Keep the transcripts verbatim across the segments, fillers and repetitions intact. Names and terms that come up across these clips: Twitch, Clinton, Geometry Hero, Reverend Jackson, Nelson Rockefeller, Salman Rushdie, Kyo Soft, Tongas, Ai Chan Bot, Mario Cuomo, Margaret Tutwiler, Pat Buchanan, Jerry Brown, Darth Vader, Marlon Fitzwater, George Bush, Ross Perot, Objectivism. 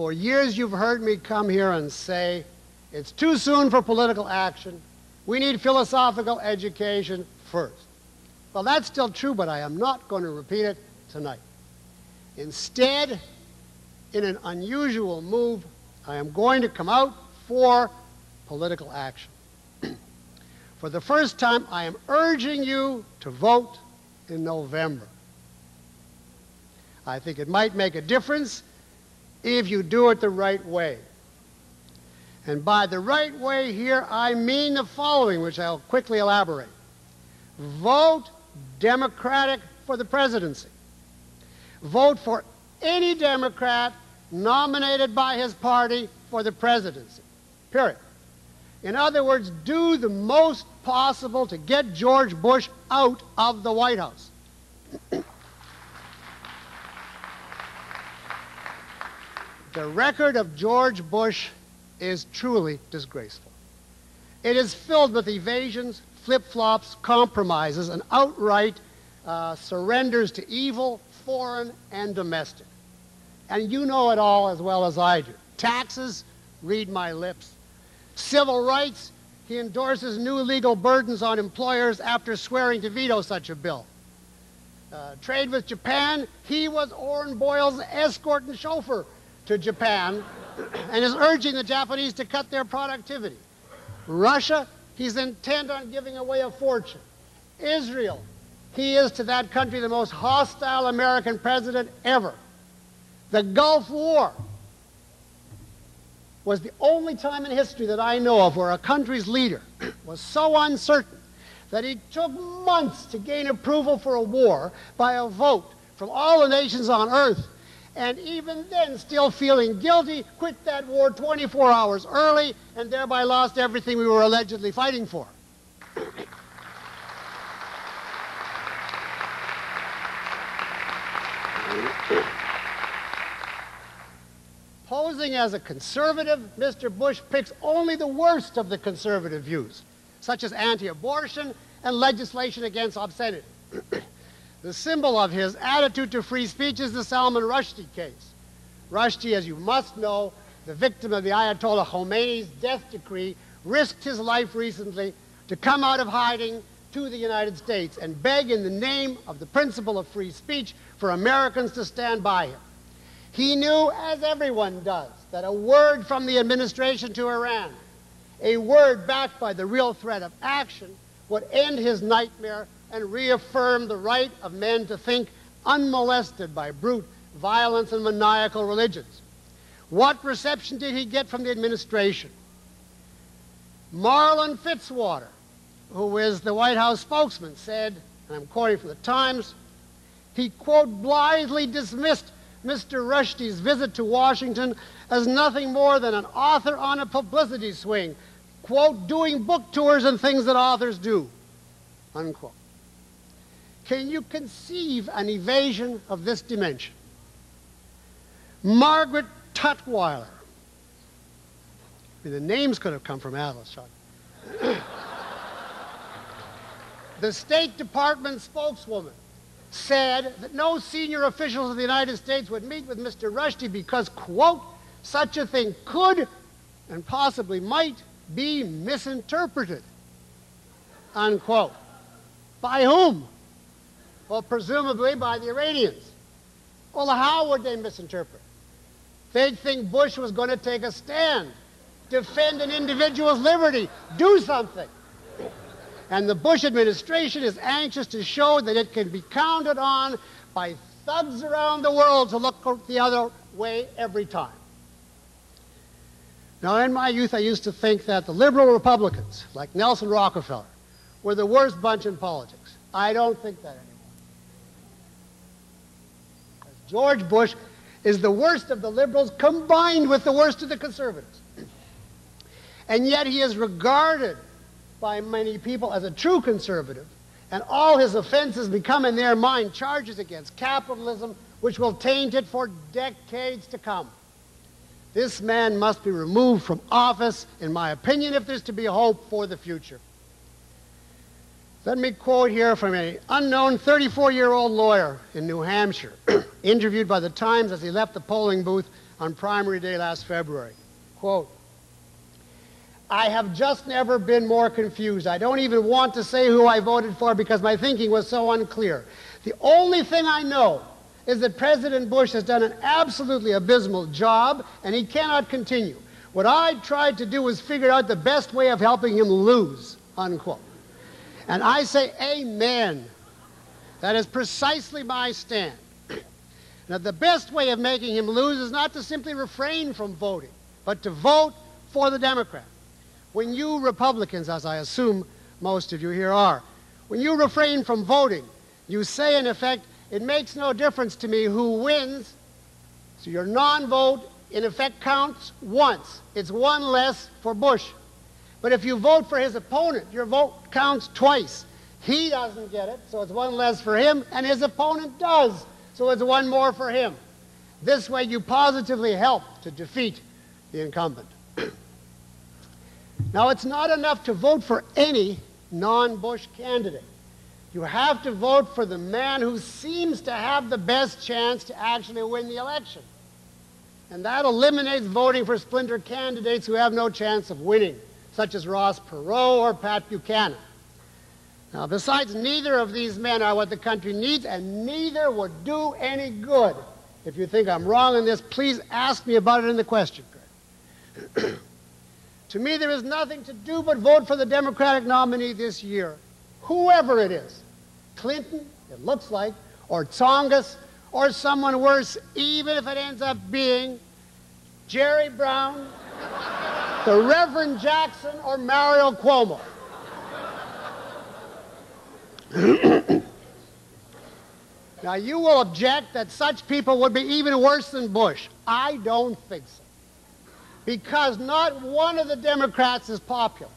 For years you've heard me come here and say, it's too soon for political action. We need philosophical education first. Well, that's still true, but I am not going to repeat it tonight. Instead, in an unusual move, I am going to come out for political action. For the first time, I am urging you to vote in November. I think it might make a difference if you do it the right way. And by the right way here, I mean the following, which I'll quickly elaborate. Vote Democratic for the presidency. Vote for any Democrat nominated by his party for the presidency, period. In other words, do the most possible to get George Bush out of the White House. The record of George Bush is truly disgraceful. It is filled with evasions, flip-flops, compromises, and outright uh, surrenders to evil, foreign and domestic. And you know it all as well as I do. Taxes, read my lips. Civil rights, he endorses new legal burdens on employers after swearing to veto such a bill. Uh, trade with Japan, he was Orrin Boyle's escort and chauffeur to Japan and is urging the Japanese to cut their productivity. Russia, he's intent on giving away a fortune. Israel, he is to that country the most hostile American president ever. The Gulf War was the only time in history that I know of where a country's leader was so uncertain that it took months to gain approval for a war by a vote from all the nations on earth, and even then, still feeling guilty, quit that war twenty-four hours early and thereby lost everything we were allegedly fighting for. Posing as a conservative, Mister Bush picks only the worst of the conservative views, such as anti-abortion and legislation against obscenity. The symbol of his attitude to free speech is the Salman Rushdie case. Rushdie, as you must know, the victim of the Ayatollah Khomeini's death decree, risked his life recently to come out of hiding to the United States and beg in the name of the principle of free speech for Americans to stand by him. He knew, as everyone does, that a word from the administration to Iran, a word backed by the real threat of action, would end his nightmare and reaffirm the right of men to think unmolested by brute violence and maniacal religions. What reception did he get from the administration? Marlon Fitzwater, who is the White House spokesman, said, and I'm quoting from the Times, he, quote, blithely dismissed Mister Rushdie's visit to Washington as nothing more than an author on a publicity swing, quote, doing book tours and things that authors do, unquote. Can you conceive an evasion of this dimension? Margaret Tutwiler. I mean, the names could have come from Atlas, Chuck. The State Department spokeswoman said that no senior officials of the United States would meet with Mister Rushdie because, quote, such a thing could and possibly might be misinterpreted, unquote. By whom? Well, presumably by the Iranians. Well, how would they misinterpret? They'd think Bush was going to take a stand, defend an individual's liberty, do something. And the Bush administration is anxious to show that it can be counted on by thugs around the world to look the other way every time. Now, in my youth, I used to think that the liberal Republicans, like Nelson Rockefeller, were the worst bunch in politics. I don't think that anymore. George Bush is the worst of the liberals combined with the worst of the conservatives. And yet he is regarded by many people as a true conservative, and all his offenses become, in their mind, charges against capitalism, which will taint it for decades to come. This man must be removed from office, in my opinion, if there's to be hope for the future. Let me quote here from an unknown thirty-four-year-old lawyer in New Hampshire, interviewed by the Times as he left the polling booth on primary day last February. Quote, I have just never been more confused. I don't even want to say who I voted for because my thinking was so unclear. The only thing I know is that President Bush has done an absolutely abysmal job and he cannot continue. What I tried to do was figure out the best way of helping him lose, unquote. And I say, amen. That is precisely my stand. Now, the best way of making him lose is not to simply refrain from voting, but to vote for the Democrat. When you Republicans, as I assume most of you here are, when you refrain from voting, you say, in effect, it makes no difference to me who wins, so your non-vote, in effect, counts once. It's one less for Bush. But if you vote for his opponent, your vote counts twice. He doesn't get it, so it's one less for him, and his opponent does, so it's one more for him. This way, you positively help to defeat the incumbent. Now, it's not enough to vote for any non-Bush candidate. You have to vote for the man who seems to have the best chance to actually win the election. And that eliminates voting for splinter candidates who have no chance of winning, such as Ross Perot or Pat Buchanan. Now, besides, neither of these men are what the country needs, and neither would do any good. If you think I'm wrong in this, please ask me about it in the question period. To me, there is nothing to do but vote for the Democratic nominee this year, whoever it is, Clinton, it looks like, or Tongas, or someone worse, even if it ends up being Jerry Brown, the Reverend Jackson, or Mario Cuomo. Now, you will object that such people would be even worse than Bush. I don't think so, because not one of the Democrats is popular.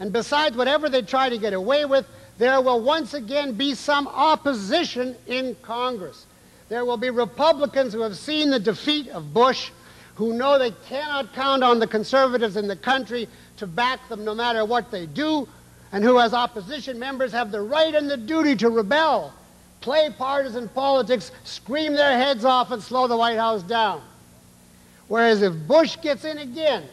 And besides whatever they try to get away with, there will once again be some opposition in Congress. There will be Republicans who have seen the defeat of Bush, who know they cannot count on the conservatives in the country to back them no matter what they do, and who as opposition members have the right and the duty to rebel, play partisan politics, scream their heads off, and slow the White House down. Whereas if Bush gets in again,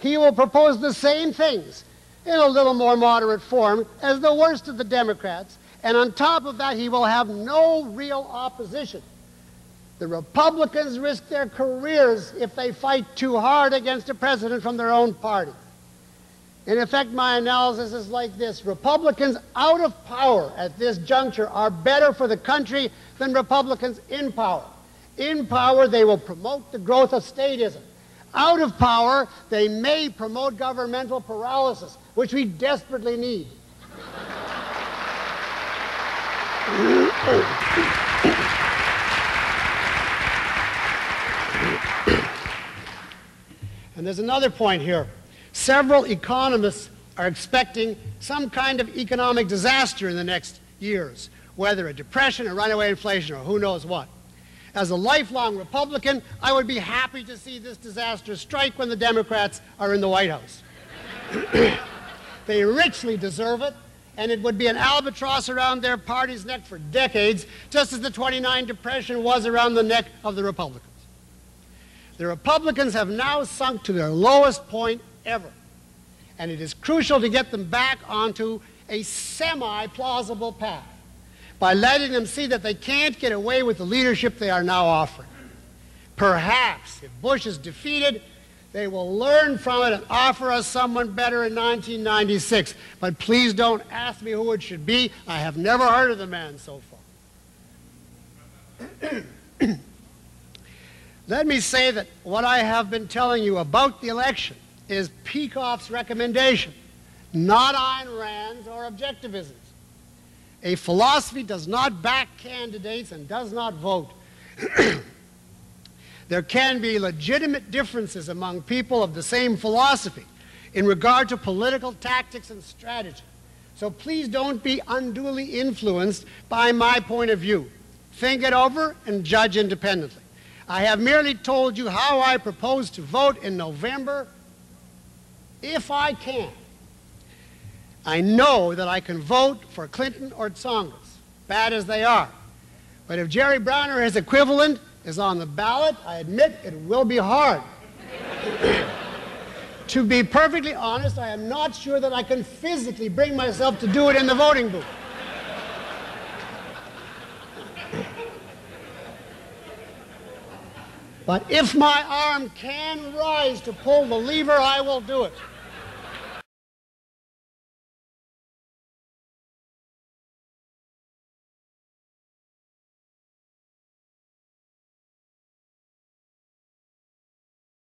he will propose the same things in a little more moderate form as the worst of the Democrats, and on top of that, he will have no real opposition. The Republicans risk their careers if they fight too hard against a president from their own party. In effect, my analysis is like this. Republicans out of power at this juncture are better for the country than Republicans in power. In power, they will promote the growth of statism. Out of power, they may promote governmental paralysis, which we desperately need. And there's another point here. Several economists are expecting some kind of economic disaster in the next years, whether a depression, a runaway inflation, or who knows what. As a lifelong Republican, I would be happy to see this disaster strike when the Democrats are in the White House. They richly deserve it, and it would be an albatross around their party's neck for decades, just as the twenty-nine Depression was around the neck of the Republicans. The Republicans have now sunk to their lowest point ever, and it is crucial to get them back onto a semi-plausible path by letting them see that they can't get away with the leadership they are now offering. Perhaps, if Bush is defeated, they will learn from it and offer us someone better in nineteen ninety-six. But please don't ask me who it should be. I have never heard of the man so far. Let me say that what I have been telling you about the election is Peikoff's recommendation, not Ayn Rand's or objectivism. A philosophy does not back candidates and does not vote. There can be legitimate differences among people of the same philosophy in regard to political tactics and strategy. So please don't be unduly influenced by my point of view. Think it over and judge independently. I have merely told you how I propose to vote in November, if I can. I know that I can vote for Clinton or Tsongas, bad as they are. But if Jerry Brown or his equivalent is on the ballot. I admit it will be hard. To be perfectly honest, I am not sure that I can physically bring myself to do it in the voting booth. But if my arm can rise to pull the lever, I will do it.